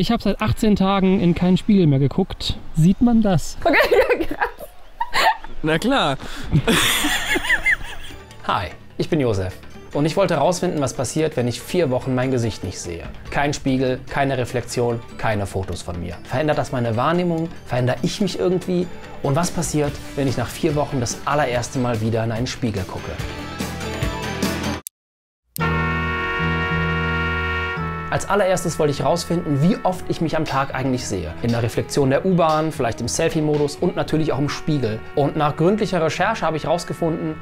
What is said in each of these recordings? Ich habe seit 18 Tagen in keinen Spiegel mehr geguckt. Sieht man das? Okay, krass. Na klar. Hi, ich bin Josef. Und ich wollte herausfinden, was passiert, wenn ich 4 Wochen mein Gesicht nicht sehe. Kein Spiegel, keine Reflexion, keine Fotos von mir. Verändert das meine Wahrnehmung? Verändere ich mich irgendwie? Und was passiert, wenn ich nach 4 Wochen das allererste Mal wieder in einen Spiegel gucke? Als allererstes wollte ich herausfinden, wie oft ich mich am Tag eigentlich sehe. In der Reflexion der U-Bahn, vielleicht im Selfie-Modus und natürlich auch im Spiegel. Und nach gründlicher Recherche habe ich herausgefunden,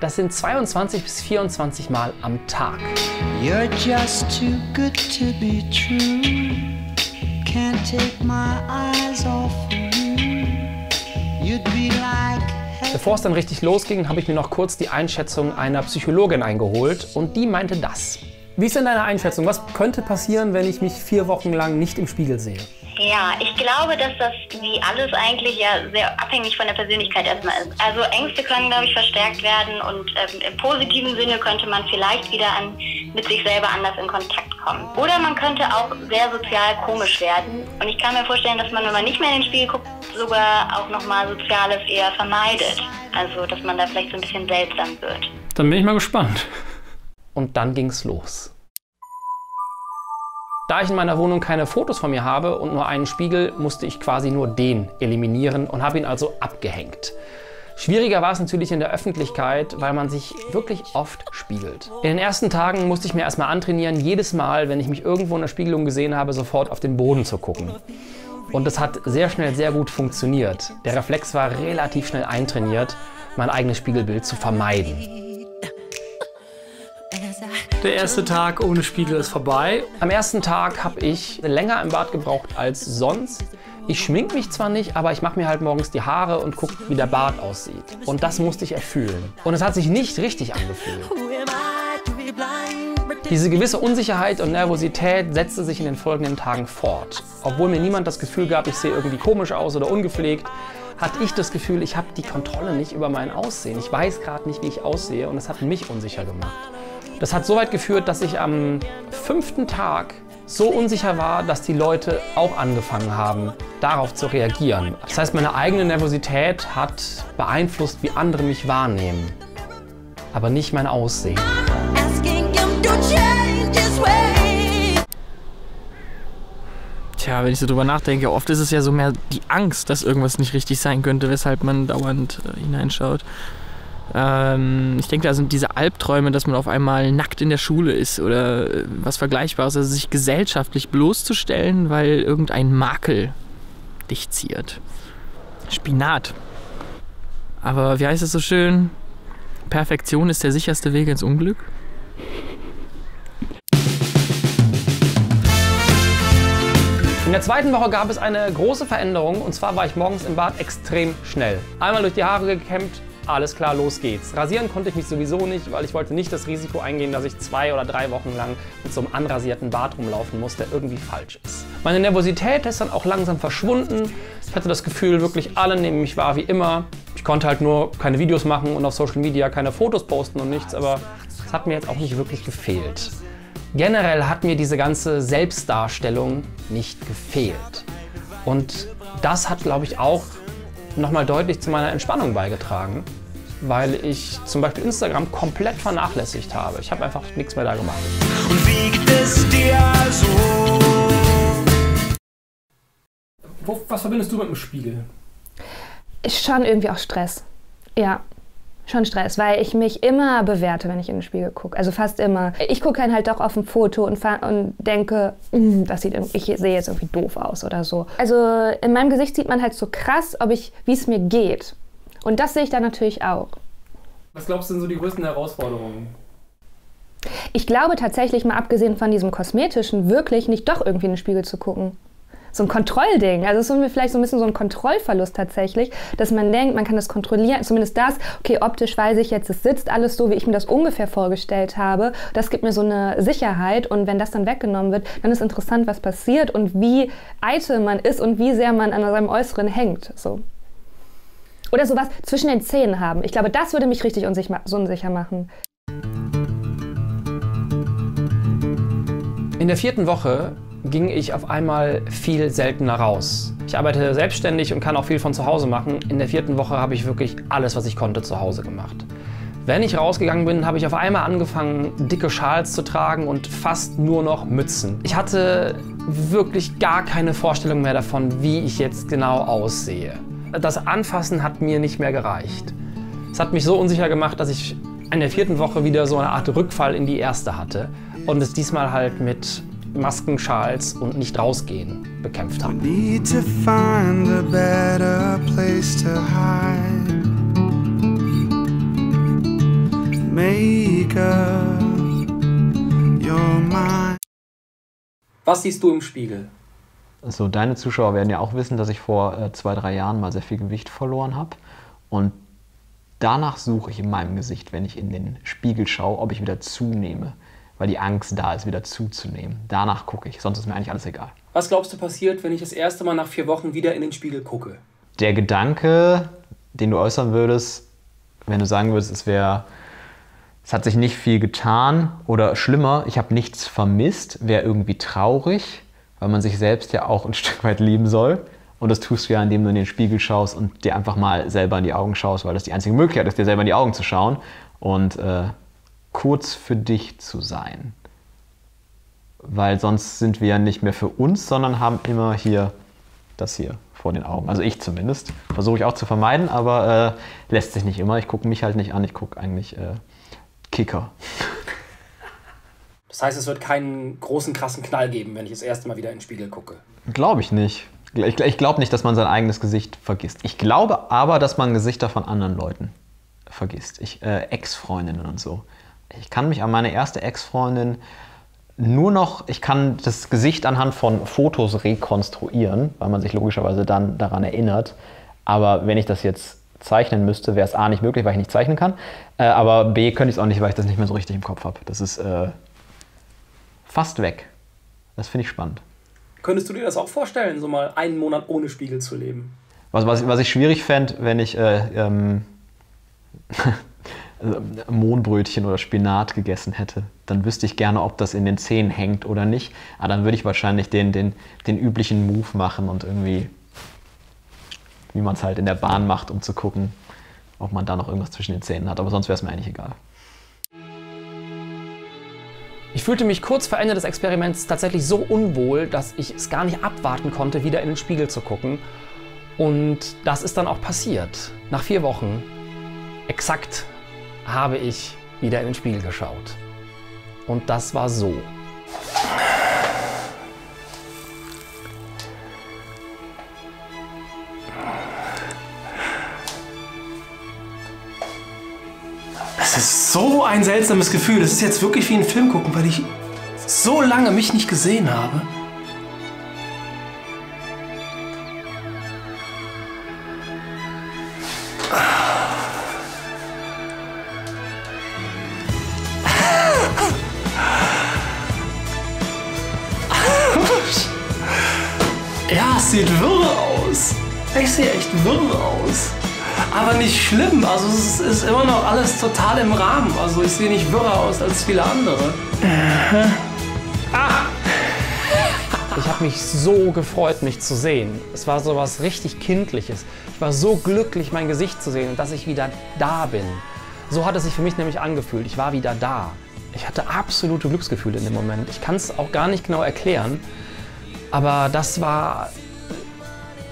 das sind 22 bis 24 Mal am Tag. You're just too good to be true. Can't take my eyes off you. You'd be like heaven. Bevor es dann richtig losging, habe ich mir noch kurz die Einschätzung einer Psychologin eingeholt und die meinte das. Wie ist denn deine Einschätzung? Was könnte passieren, wenn ich mich 4 Wochen lang nicht im Spiegel sehe? Ja, ich glaube, dass das wie alles eigentlich ja sehr abhängig von der Persönlichkeit erstmal ist. Also Ängste können, glaube ich, verstärkt werden und im positiven Sinne könnte man vielleicht wieder mit sich selber anders in Kontakt kommen. Oder man könnte auch sehr sozial komisch werden. Und ich kann mir vorstellen, dass man, wenn man nicht mehr in den Spiegel guckt, sogar auch nochmal Soziales eher vermeidet. Also, dass man da vielleicht so ein bisschen seltsam wird. Dann bin ich mal gespannt. Und dann ging's los. Da ich in meiner Wohnung keine Fotos von mir habe und nur einen Spiegel, musste ich quasi nur den eliminieren und habe ihn also abgehängt. Schwieriger war es natürlich in der Öffentlichkeit, weil man sich wirklich oft spiegelt. In den ersten Tagen musste ich mir erstmal antrainieren, jedes Mal, wenn ich mich irgendwo in der Spiegelung gesehen habe, sofort auf den Boden zu gucken. Und das hat sehr schnell sehr gut funktioniert. Der Reflex war relativ schnell eintrainiert, mein eigenes Spiegelbild zu vermeiden. Der erste Tag ohne Spiegel ist vorbei. Am ersten Tag habe ich länger im Bad gebraucht als sonst. Ich schminke mich zwar nicht, aber ich mache mir halt morgens die Haare und gucke, wie der Bart aussieht. Und das musste ich erfühlen. Und es hat sich nicht richtig angefühlt. Diese gewisse Unsicherheit und Nervosität setzte sich in den folgenden Tagen fort. Obwohl mir niemand das Gefühl gab, ich sehe irgendwie komisch aus oder ungepflegt, hatte ich das Gefühl, ich habe die Kontrolle nicht über mein Aussehen. Ich weiß gerade nicht, wie ich aussehe und es hat mich unsicher gemacht. Das hat so weit geführt, dass ich am 5. Tag so unsicher war, dass die Leute auch angefangen haben, darauf zu reagieren. Das heißt, meine eigene Nervosität hat beeinflusst, wie andere mich wahrnehmen, aber nicht mein Aussehen. Tja, wenn ich so drüber nachdenke, oft ist es ja so mehr die Angst, dass irgendwas nicht richtig sein könnte, weshalb man dauernd hineinschaut. Ich denke, da sind diese Albträume, dass man auf einmal nackt in der Schule ist oder was Vergleichbares, also sich gesellschaftlich bloßzustellen, weil irgendein Makel dich ziert. Spinat. Aber wie heißt es so schön? Perfektion ist der sicherste Weg ins Unglück. In der 2. Woche gab es eine große Veränderung und zwar war ich morgens im Bad extrem schnell. Einmal durch die Haare gekämmt. Alles klar, los geht's. Rasieren konnte ich mich sowieso nicht, weil ich wollte nicht das Risiko eingehen, dass ich 2 oder 3 Wochen lang mit so einem anrasierten Bart rumlaufen muss, der irgendwie falsch ist. Meine Nervosität ist dann auch langsam verschwunden. Ich hatte das Gefühl, wirklich alle nehmen mich wahr wie immer. Ich konnte halt nur keine Videos machen und auf Social Media keine Fotos posten und nichts, aber es hat mir jetzt auch nicht wirklich gefehlt. Generell hat mir diese ganze Selbstdarstellung nicht gefehlt. Und das hat, glaube ich, auch nochmal deutlich zu meiner Entspannung beigetragen, weil ich zum Beispiel Instagram komplett vernachlässigt habe. Ich habe einfach nichts mehr da gemacht. Und wiegt es dir so? Was verbindest du mit dem Spiegel? Schon irgendwie auch Stress. Ja, schon Stress, weil ich mich immer bewerte, wenn ich in den Spiegel gucke. Also fast immer. Ich gucke dann halt doch auf ein Foto und denke, ich sehe jetzt irgendwie doof aus oder so. Also in meinem Gesicht sieht man halt so krass, wie es mir geht. Und das sehe ich dann natürlich auch. Was glaubst du denn so die größten Herausforderungen? Ich glaube tatsächlich, mal abgesehen von diesem kosmetischen, wirklich nicht doch irgendwie in den Spiegel zu gucken. So ein Kontrollding. Also es ist mir vielleicht so ein bisschen so ein Kontrollverlust tatsächlich, dass man denkt, man kann das kontrollieren, zumindest das, okay, optisch weiß ich jetzt, es sitzt alles so, wie ich mir das ungefähr vorgestellt habe. Das gibt mir so eine Sicherheit und wenn das dann weggenommen wird, dann ist interessant, was passiert und wie eitel man ist und wie sehr man an seinem Äußeren hängt. So. Oder sowas zwischen den Zähnen haben. Ich glaube, das würde mich richtig unsicher machen. In der 4. Woche ging ich auf einmal viel seltener raus. Ich arbeite selbstständig und kann auch viel von zu Hause machen. In der 4. Woche habe ich wirklich alles, was ich konnte, zu Hause gemacht. Wenn ich rausgegangen bin, habe ich auf einmal angefangen, dicke Schals zu tragen und fast nur noch Mützen. Ich hatte wirklich gar keine Vorstellung mehr davon, wie ich jetzt genau aussehe. Das Anfassen hat mir nicht mehr gereicht. Es hat mich so unsicher gemacht, dass ich in der 4. Woche wieder so eine Art Rückfall in die 1. hatte und es diesmal halt mit Masken, Schals und nicht rausgehen bekämpft habe. Was siehst du im Spiegel? So, deine Zuschauer werden ja auch wissen, dass ich vor 2-3 Jahren mal sehr viel Gewicht verloren habe. Und danach suche ich in meinem Gesicht, wenn ich in den Spiegel schaue, ob ich wieder zunehme. Weil die Angst da ist, wieder zuzunehmen. Danach gucke ich, sonst ist mir eigentlich alles egal. Was glaubst du passiert, wenn ich das erste Mal nach 4 Wochen wieder in den Spiegel gucke? Der Gedanke, den du äußern würdest, wenn du sagen würdest, es hat sich nicht viel getan oder schlimmer, ich habe nichts vermisst, wäre irgendwie traurig, weil man sich selbst ja auch ein Stück weit lieben soll. Und das tust du ja, indem du in den Spiegel schaust und dir einfach mal selber in die Augen schaust, weil das die einzige Möglichkeit ist, dir selber in die Augen zu schauen und kurz für dich zu sein. Weil sonst sind wir ja nicht mehr für uns, sondern haben immer hier das hier vor den Augen. Also ich zumindest. Versuche ich auch zu vermeiden, aber lässt sich nicht immer. Ich gucke mich halt nicht an, ich gucke eigentlich Kicker. Das heißt, es wird keinen großen, krassen Knall geben, wenn ich das erste Mal wieder in den Spiegel gucke? Glaube ich nicht. Ich glaube nicht, dass man sein eigenes Gesicht vergisst. Ich glaube aber, dass man Gesichter von anderen Leuten vergisst. Ex-Freundinnen und so. Ich kann mich an meine erste Ex-Freundin nur noch, ich kann das Gesicht anhand von Fotos rekonstruieren, weil man sich logischerweise dann daran erinnert. Aber wenn ich das jetzt zeichnen müsste, wäre es A nicht möglich, weil ich nicht zeichnen kann. Aber B könnte ich es auch nicht, weil ich das nicht mehr so richtig im Kopf habe. Das ist fast weg. Das finde ich spannend. Könntest du dir das auch vorstellen, so mal einen Monat ohne Spiegel zu leben? Was ich schwierig fände, wenn ich Mohnbrötchen oder Spinat gegessen hätte, dann wüsste ich gerne, ob das in den Zähnen hängt oder nicht. Aber dann würde ich wahrscheinlich den üblichen Move machen und irgendwie, wie man es halt in der Bahn macht, um zu gucken, ob man da noch irgendwas zwischen den Zähnen hat. Aber sonst wäre es mir eigentlich egal. Ich fühlte mich kurz vor Ende des Experiments tatsächlich so unwohl, dass ich es gar nicht abwarten konnte, wieder in den Spiegel zu gucken. Und das ist dann auch passiert. Nach 4 Wochen exakt habe ich wieder in den Spiegel geschaut. Und das war so. Das ist so ein seltsames Gefühl. Das ist jetzt wirklich wie ein Film gucken, weil ich so lange mich nicht gesehen habe. Ja, es sieht wirr aus. Ich sehe echt wirr aus. Aber nicht schlimm, also es ist immer noch alles total im Rahmen. Also ich sehe nicht wirrer aus als viele andere. Ah. Ich habe mich so gefreut, mich zu sehen. Es war so was richtig Kindliches. Ich war so glücklich, mein Gesicht zu sehen und dass ich wieder da bin. So hat es sich für mich nämlich angefühlt. Ich war wieder da. Ich hatte absolute Glücksgefühle in dem Moment. Ich kann es auch gar nicht genau erklären, aber das war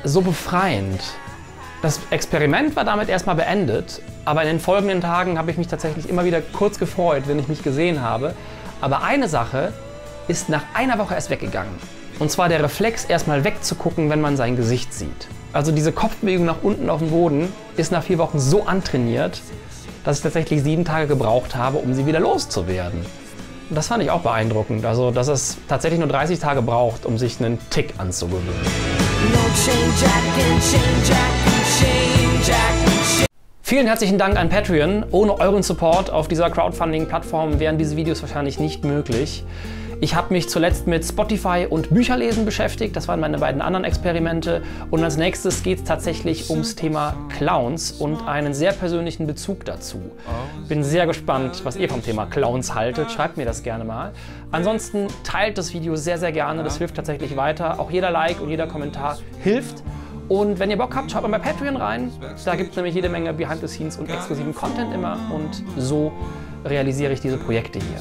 so befreiend. Das Experiment war damit erstmal beendet, aber in den folgenden Tagen habe ich mich tatsächlich immer wieder kurz gefreut, wenn ich mich gesehen habe. Aber eine Sache ist nach einer Woche erst weggegangen. Und zwar der Reflex, erstmal wegzugucken, wenn man sein Gesicht sieht. Also diese Kopfbewegung nach unten auf dem Boden ist nach 4 Wochen so antrainiert, dass ich tatsächlich 7 Tage gebraucht habe, um sie wieder loszuwerden. Und das fand ich auch beeindruckend, also dass es tatsächlich nur 30 Tage braucht, um sich einen Tick anzugewöhnen. Vielen herzlichen Dank an Patreon. Ohne euren Support auf dieser Crowdfunding-Plattform wären diese Videos wahrscheinlich nicht möglich. Ich habe mich zuletzt mit Spotify und Bücherlesen beschäftigt. Das waren meine beiden anderen Experimente. Und als nächstes geht es tatsächlich ums Thema Clowns und einen sehr persönlichen Bezug dazu. Bin sehr gespannt, was ihr vom Thema Clowns haltet. Schreibt mir das gerne mal. Ansonsten teilt das Video sehr, sehr gerne. Das hilft tatsächlich weiter. Auch jeder Like und jeder Kommentar hilft. Und wenn ihr Bock habt, schaut mal bei Patreon rein. Da gibt es nämlich jede Menge Behind the Scenes und exklusiven Content immer. Und so realisiere ich diese Projekte hier.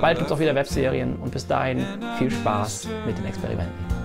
Bald gibt es auch wieder Webserien und bis dahin viel Spaß mit den Experimenten.